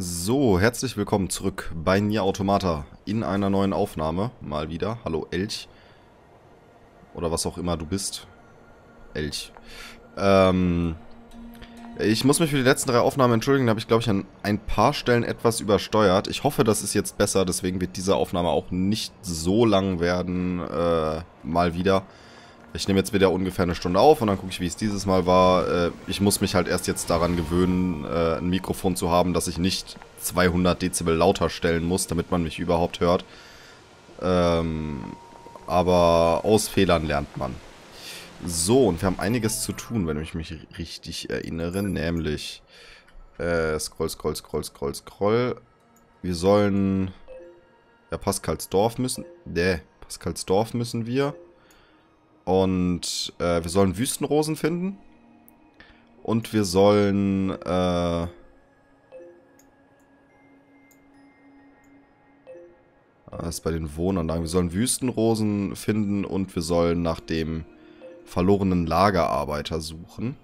So, herzlich willkommen zurück bei Nier: Automata in einer neuen Aufnahme. Mal wieder. Hallo Elch. Oder was auch immer du bist. Elch. Ich muss mich für die letzten drei Aufnahmen entschuldigen. Da habe ich, glaube ich, an ein paar Stellen etwas übersteuert. Ich hoffe, das ist jetzt besser. Deswegen wird diese Aufnahme auch nicht so lang werden. Mal wieder. Ich nehme jetzt wieder ungefähr eine Stunde auf und dann gucke ich, wie es dieses Mal war. Ich muss mich halt erst jetzt daran gewöhnen, ein Mikrofon zu haben, dass ich nicht 200 Dezibel lauter stellen muss, damit man mich überhaupt hört. Aber aus Fehlern lernt man. So, und wir haben einiges zu tun, wenn ich mich richtig erinnere. Nämlich, scroll. Wir sollen... Ja, Pascalsdorf müssen... Nee, Pascalsdorf müssen wir... Und wir sollen Wüstenrosen finden. Und wir sollen... das ist bei den Wohnanlagen. Wir sollen Wüstenrosen finden und wir sollen nach dem verlorenen Lagerarbeiter suchen.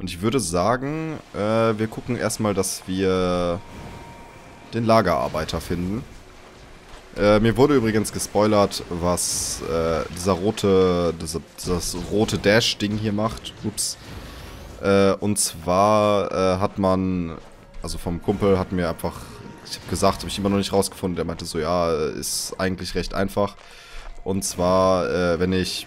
Und ich würde sagen, wir gucken erstmal, dass wir den Lagerarbeiter finden. Mir wurde übrigens gespoilert, was das rote Dash-Ding hier macht. Ups. Und zwar hat man, also vom Kumpel hat mir einfach, ich habe gesagt, habe ich immer noch nicht rausgefunden. Der meinte so, ja, ist eigentlich recht einfach. Und zwar, wenn ich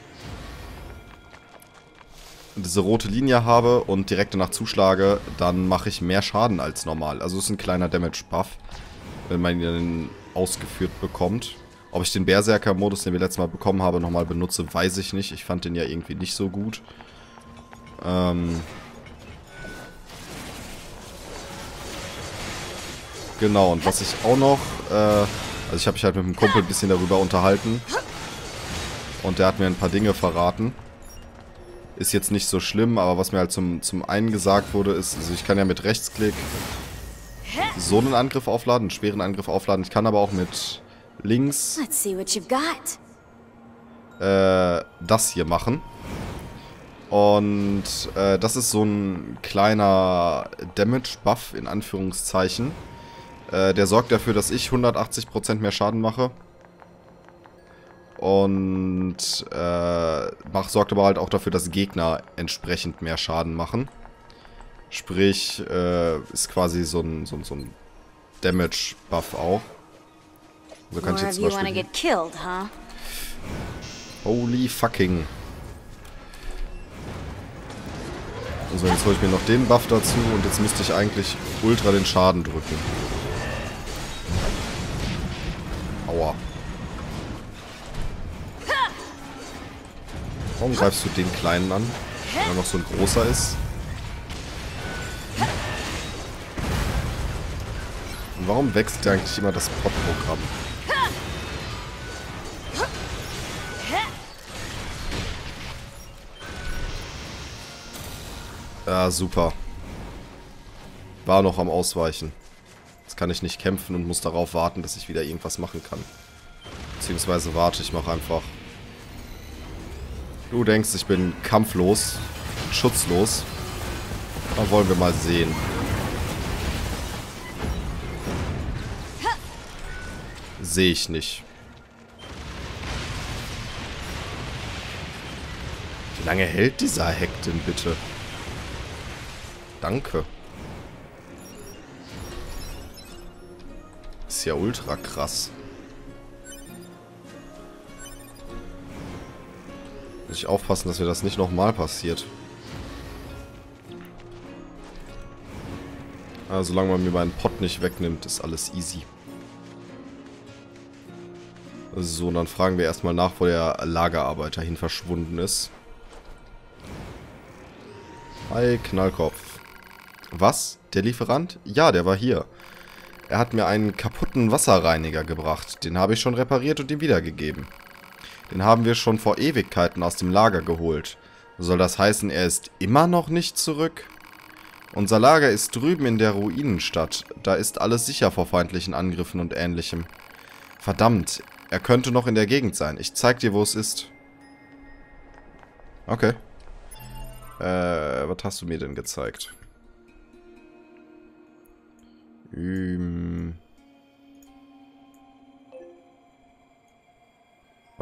diese rote Linie habe und direkt danach zuschlage, dann mache ich mehr Schaden als normal. Also ist ein kleiner Damage-Buff, wenn man ihn ausgeführt bekommt. Ob ich den Berserker-Modus, den wir letztes Mal bekommen haben, nochmal benutze, weiß ich nicht. Ich fand den ja irgendwie nicht so gut. Genau, und was ich auch noch... also ich habe mich halt mit dem Kumpel ein bisschen darüber unterhalten. Und der hat mir ein paar Dinge verraten. Ist jetzt nicht so schlimm, aber was mir halt zum einen gesagt wurde, ist, also ich kann ja mit Rechtsklick... so einen Angriff aufladen, einen schweren Angriff aufladen. Ich kann aber auch mit links das hier machen. Und das ist so ein kleiner Damage-Buff in Anführungszeichen. Der sorgt dafür, dass ich 180% mehr Schaden mache. Und sorgt aber halt auch dafür, dass Gegner entsprechend mehr Schaden machen. Sprich, ist quasi so ein Damage-Buff auch. So kann ich jetzt zum Beispiel... Holy fucking. Also jetzt hole ich mir noch den Buff dazu und jetzt müsste ich eigentlich ultra den Schaden drücken. Aua. Warum greifst du den Kleinen an, wenn er noch so ein großer ist? Warum wächst eigentlich immer das Pottprogramm? Ja, super. War noch am Ausweichen. Jetzt kann ich nicht kämpfen und muss darauf warten, dass ich wieder irgendwas machen kann. Beziehungsweise warte, ich mache einfach. Du denkst, ich bin kampflos, schutzlos. Da wollen wir mal sehen. Sehe ich nicht. Wie lange hält dieser Hack denn bitte? Danke. Ist ja ultra krass. Muss ich aufpassen, dass mir das nicht nochmal passiert. Aber solange man mir meinen Pott nicht wegnimmt, ist alles easy. So, und dann fragen wir erstmal nach, wo der Lagerarbeiter hin verschwunden ist. Hi, Knallkopf. Was? Der Lieferant? Ja, der war hier. Er hat mir einen kaputten Wasserreiniger gebracht. Den habe ich schon repariert und ihm wiedergegeben. Den haben wir schon vor Ewigkeiten aus dem Lager geholt. Soll das heißen, er ist immer noch nicht zurück? Unser Lager ist drüben in der Ruinenstadt. Da ist alles sicher vor feindlichen Angriffen und Ähnlichem. Verdammt, er könnte noch in der Gegend sein. Ich zeig dir, wo es ist. Okay. Was hast du mir denn gezeigt? Oh,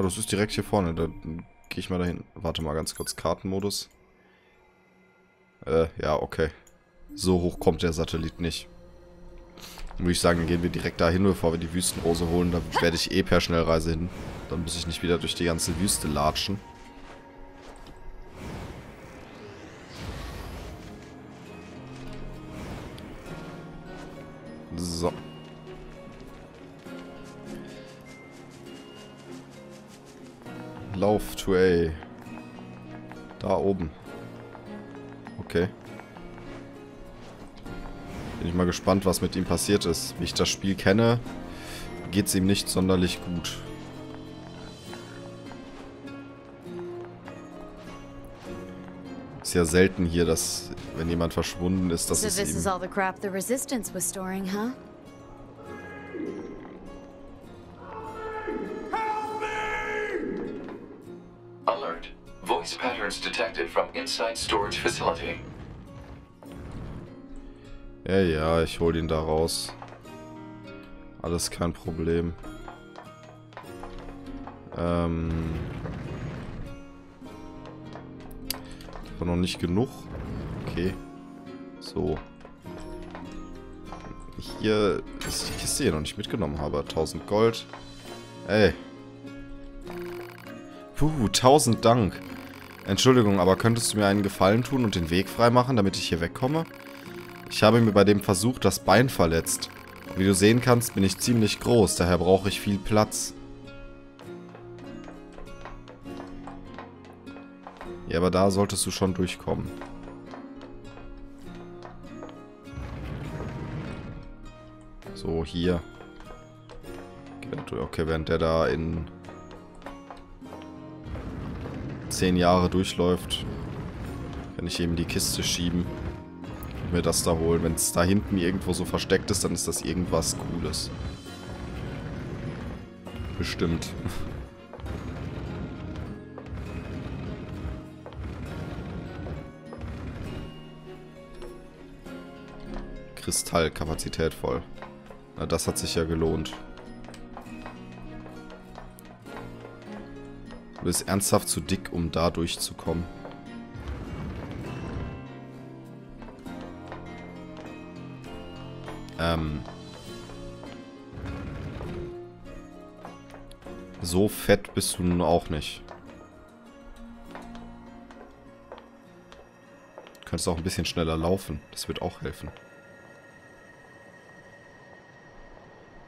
das ist direkt hier vorne. Da gehe ich mal dahin. Warte mal ganz kurz. Kartenmodus. Ja, okay. So hoch kommt der Satellit nicht. Würde ich sagen, gehen wir direkt dahin, bevor wir die Wüstenrose holen. Da werde ich eh per Schnellreise hin. Dann muss ich nicht wieder durch die ganze Wüste latschen. So. Lauf, Tway. Da oben. Okay. Bin ich mal gespannt, was mit ihm passiert ist. Wie ich das Spiel kenne, geht es ihm nicht sonderlich gut. Ist ja selten hier, dass, wenn jemand verschwunden ist, dass es ihm... Alert. Voice patterns detected from inside storage facility. Ja, ja, ich hol ihn da raus. Alles kein Problem. War noch nicht genug. Okay. So. Hier ist die Kiste, die ich noch nicht mitgenommen habe. 1000 Gold. Ey. Puh, 1000 Dank. Entschuldigung, aber könntest du mir einen Gefallen tun und den Weg freimachen, damit ich hier wegkomme? Ich habe mir bei dem Versuch das Bein verletzt. Und wie du sehen kannst, bin ich ziemlich groß, daher brauche ich viel Platz. Ja, aber da solltest du schon durchkommen. So, hier. Okay, während der da in 10 Jahre durchläuft, kann ich eben die Kiste schieben. Mir das da holen. Wenn es da hinten irgendwo so versteckt ist, dann ist das irgendwas Cooles. Bestimmt. Kristallkapazität voll. Na, das hat sich ja gelohnt. Du bist ernsthaft zu dick, um da durchzukommen. So fett bist du nun auch nicht. Du könntest auch ein bisschen schneller laufen. Das wird auch helfen.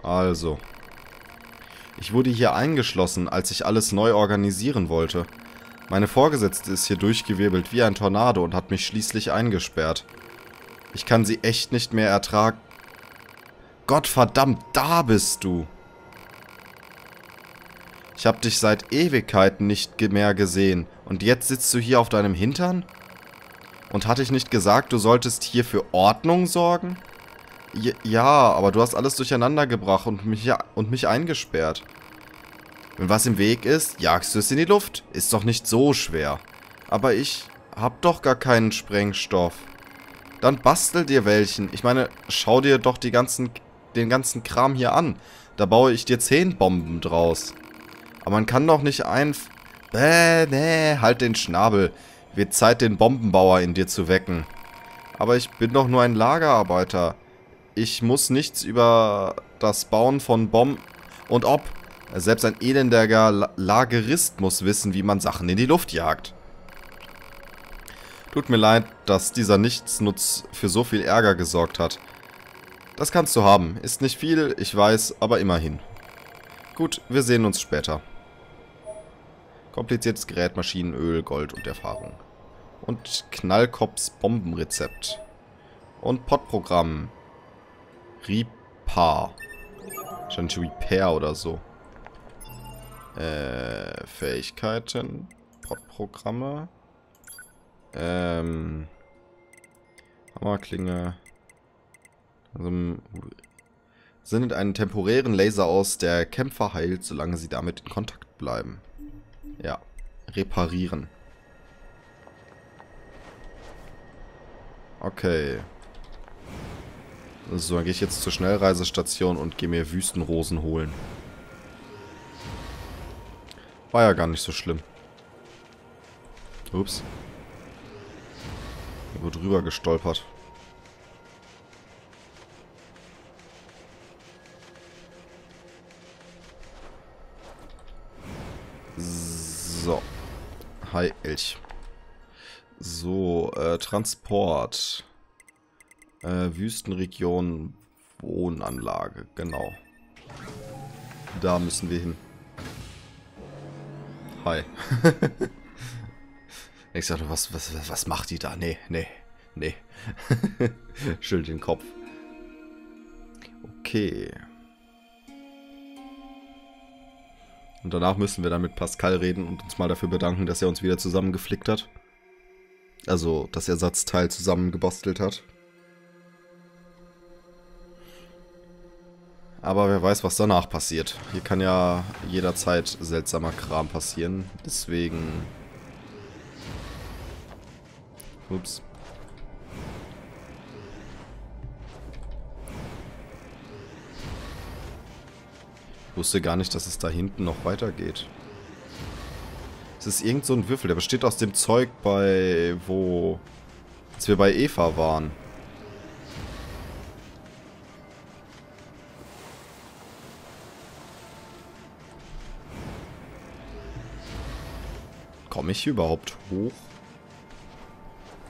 Also. Ich wurde hier eingeschlossen, als ich alles neu organisieren wollte. Meine Vorgesetzte ist hier durchgewirbelt wie ein Tornado und hat mich schließlich eingesperrt. Ich kann sie echt nicht mehr ertragen. Gottverdammt, da bist du! Ich hab dich seit Ewigkeiten nicht mehr gesehen. Und jetzt sitzt du hier auf deinem Hintern? Und hatte ich nicht gesagt, du solltest hier für Ordnung sorgen? Ja, aber du hast alles durcheinander gebracht und mich eingesperrt. Wenn was im Weg ist, jagst du es in die Luft. Ist doch nicht so schwer. Aber ich hab doch gar keinen Sprengstoff. Dann bastel dir welchen. Ich meine, schau dir doch den ganzen Kram hier an. Da baue ich dir 10 Bomben draus. Aber man kann doch nicht halt den Schnabel. Wird Zeit, den Bombenbauer in dir zu wecken. Aber ich bin doch nur ein Lagerarbeiter. Ich muss nichts über das Bauen von Bomben... Und ob. Selbst ein elender Lagerist muss wissen, wie man Sachen in die Luft jagt. Tut mir leid, dass dieser Nichtsnutz für so viel Ärger gesorgt hat. Das kannst du haben. Ist nicht viel, ich weiß, aber immerhin. Gut, wir sehen uns später. Kompliziertes Gerät, Maschinenöl, Gold und Erfahrung. Und Knallkopfs Bombenrezept. Und Pottprogramm. Repair. Wahrscheinlich Repair oder so. Fähigkeiten. Pottprogramme. Hammerklinge. Also, sendet einen temporären Laser aus, der Kämpfer heilt, solange sie damit in Kontakt bleiben. Ja, reparieren. Okay. So, dann gehe ich jetzt zur Schnellreisestation und gehe mir Wüstenrosen holen. War ja gar nicht so schlimm. Ups. Hier wird rüber gestolpert. So. Hi, Elch. So, Transport. Wüstenregion, Wohnanlage, genau. Da müssen wir hin. Hi. Ich sagte, was macht die da? Nee. Schüttelt den Kopf. Okay. Und danach müssen wir dann mit Pascal reden und uns mal dafür bedanken, dass er uns wieder zusammengeflickt hat. Also das Ersatzteil zusammengebastelt hat. Aber wer weiß, was danach passiert. Hier kann ja jederzeit seltsamer Kram passieren. Deswegen... Ups. Ich wusste gar nicht, dass es da hinten noch weitergeht. Es ist irgend so ein Würfel. Der besteht aus dem Zeug bei... wo... als wir bei Eva waren. Komme ich hier überhaupt hoch?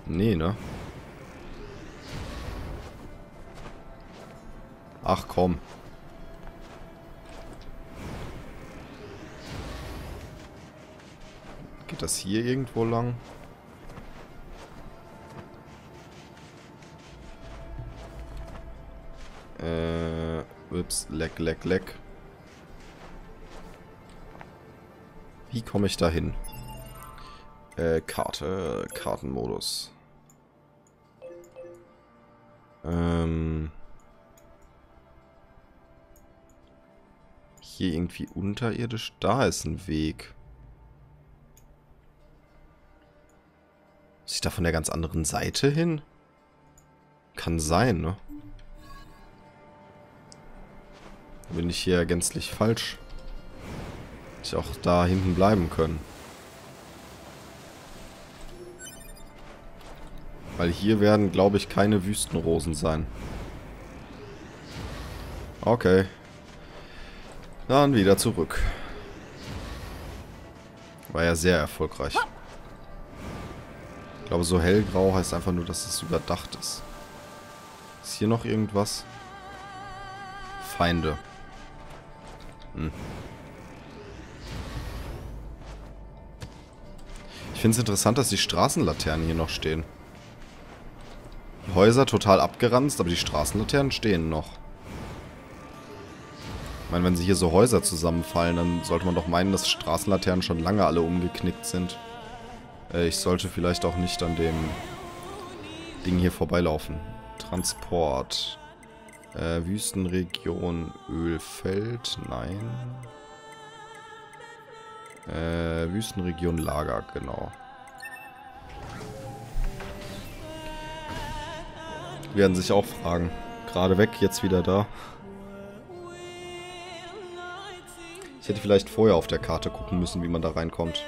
Nee, ne? Ach komm. Geht das hier irgendwo lang? Ups, leck. Wie komme ich da hin? Karte, Kartenmodus. Hier irgendwie unterirdisch. Da ist ein Weg. Muss ich da von der ganz anderen Seite hin? Kann sein, ne? Bin ich hier gänzlich falsch. Hätte ich auch da hinten bleiben können. Weil hier werden, glaube ich, keine Wüstenrosen sein. Okay. Dann wieder zurück. War ja sehr erfolgreich. Ich glaube, so hellgrau heißt einfach nur, dass es überdacht ist. Ist hier noch irgendwas? Feinde. Hm. Ich finde es interessant, dass die Straßenlaternen hier noch stehen. Häuser total abgeranzt, aber die Straßenlaternen stehen noch. Ich meine, wenn sie hier so Häuser zusammenfallen, dann sollte man doch meinen, dass Straßenlaternen schon lange alle umgeknickt sind. Ich sollte vielleicht auch nicht an dem Ding hier vorbeilaufen. Transport. Wüstenregion Ölfeld. Nein. Wüstenregion Lager, genau. Werden sich auch fragen. Gerade weg, jetzt wieder da. Ich hätte vielleicht vorher auf der Karte gucken müssen, wie man da reinkommt.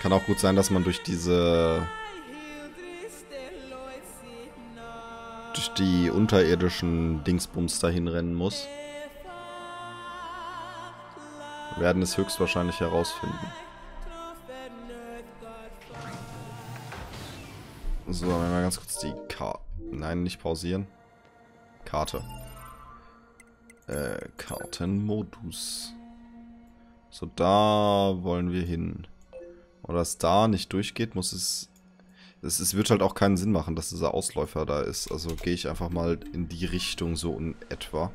Kann auch gut sein, dass man durch diese... durch die unterirdischen Dingsbums dahin rennen muss. Wir werden es höchstwahrscheinlich herausfinden. So, dann mal ganz kurz die Karte. Nein, nicht pausieren. Karte. Kartenmodus. So, da wollen wir hin. Und dass da nicht durchgeht, muss es... Es wird halt auch keinen Sinn machen, dass dieser Ausläufer da ist. Also gehe ich einfach mal in die Richtung so in etwa.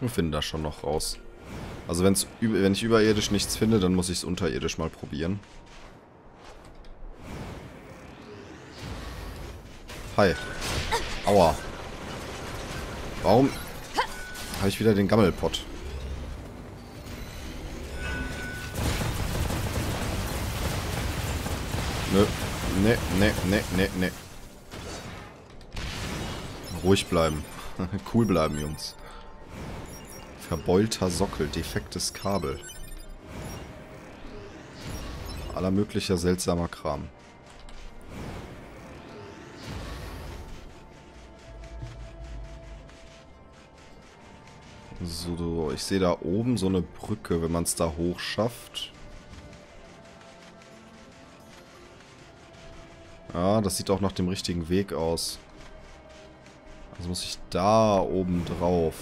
Wir finden da schon noch raus. Also wenn ich überirdisch nichts finde, dann muss ich es unterirdisch mal probieren. Hi. Aua. Warum habe ich wieder den Gammelpott? Ne. Ruhig bleiben. Cool bleiben, Jungs. Verbeulter Sockel, defektes Kabel. Aller möglicher seltsamer Kram. So, ich sehe da oben so eine Brücke, wenn man es da hoch schafft. Ja, das sieht auch nach dem richtigen Weg aus. Also muss ich da oben drauf.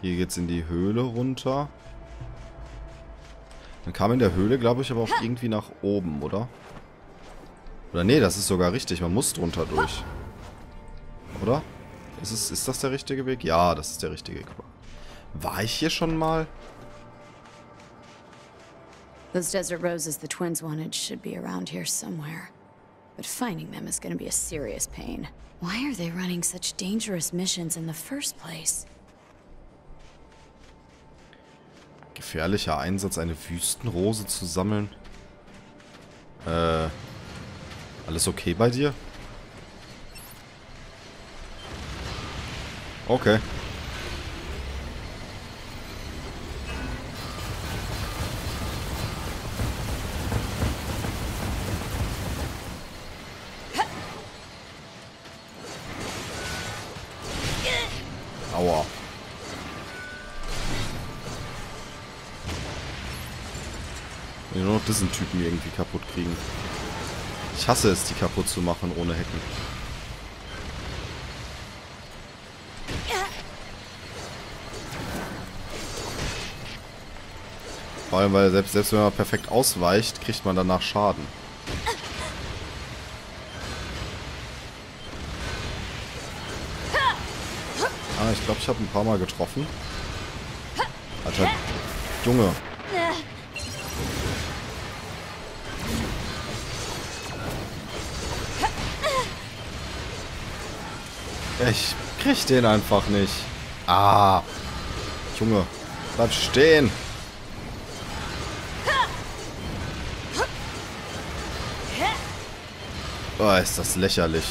Hier geht's in die Höhle runter. Dann kam in der Höhle, glaube ich, aber auch irgendwie nach oben, oder? Oder nee, das ist sogar richtig. Man muss drunter durch. Oder? Ist das der richtige Weg? Ja, das ist der richtige Weg. War ich hier schon mal? Those desert roses the twins wanted should be around here somewhere. But finding them is going to be a serious pain. Why are they running such dangerous missions in the first place? Gefährlicher Einsatz, eine Wüstenrose zu sammeln. Alles okay bei dir? Okay. Aua. Ich will nur noch diesen Typen irgendwie kaputt kriegen. Ich hasse es, die kaputt zu machen ohne Hacken. Vor allem, weil selbst wenn man perfekt ausweicht, kriegt man danach Schaden. Ah, ich glaube, ich habe ein paar Mal getroffen. Alter, Junge. Ich krieg den einfach nicht. Ah. Junge, bleib stehen. Oh, ist das lächerlich.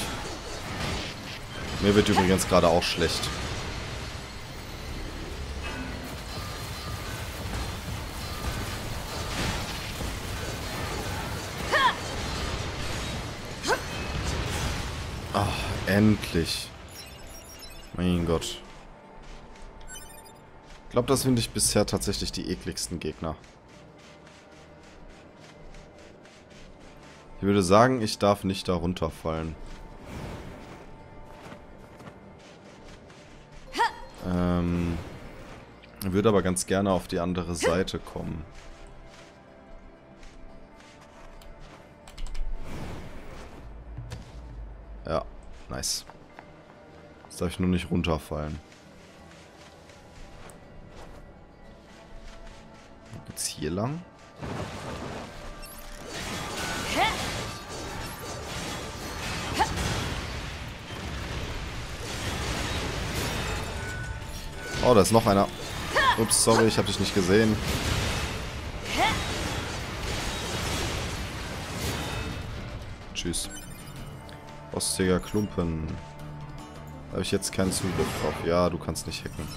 Mir wird übrigens gerade auch schlecht. Ach, endlich. Mein Gott. Ich glaube, das finde ich bisher tatsächlich die ekligsten Gegner. Ich würde sagen, ich darf nicht da runterfallen. Ich würde aber ganz gerne auf die andere Seite kommen. Ja, nice. Jetzt darf ich nur nicht runterfallen. Geht's hier lang? Oh, da ist noch einer. Ups, sorry, ich habe dich nicht gesehen. Tschüss. Rostiger Klumpen. Da habe ich jetzt keinen Zugriff drauf. Ja, du kannst nicht hacken.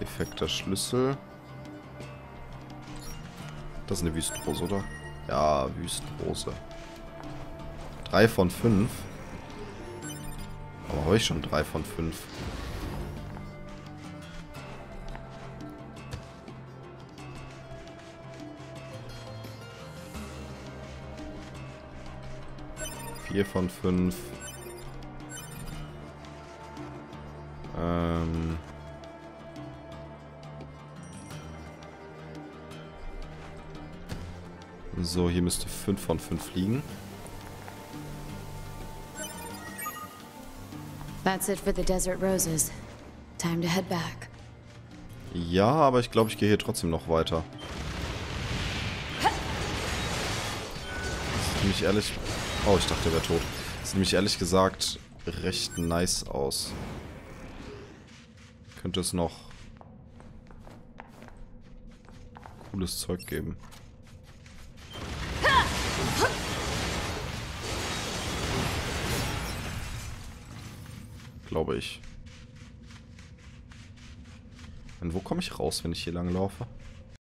Defekter Schlüssel. Das ist eine Wüstenrose, oder? Ja, Wüstenrose. 3 von 5. Aber habe ich schon 3 von 5? Hier von 5. So, hier müsste 5 von 5 liegen. That's it for the desert roses. Time to head back. Ja, aber ich glaube, ich gehe hier trotzdem noch weiter. Das ist nämlich ehrlich... Oh, ich dachte, er wäre tot. Sieht nämlich ehrlich gesagt recht nice aus. Könnte es noch cooles Zeug geben. glaube ich. Und wo komme ich raus, wenn ich hier lang laufe?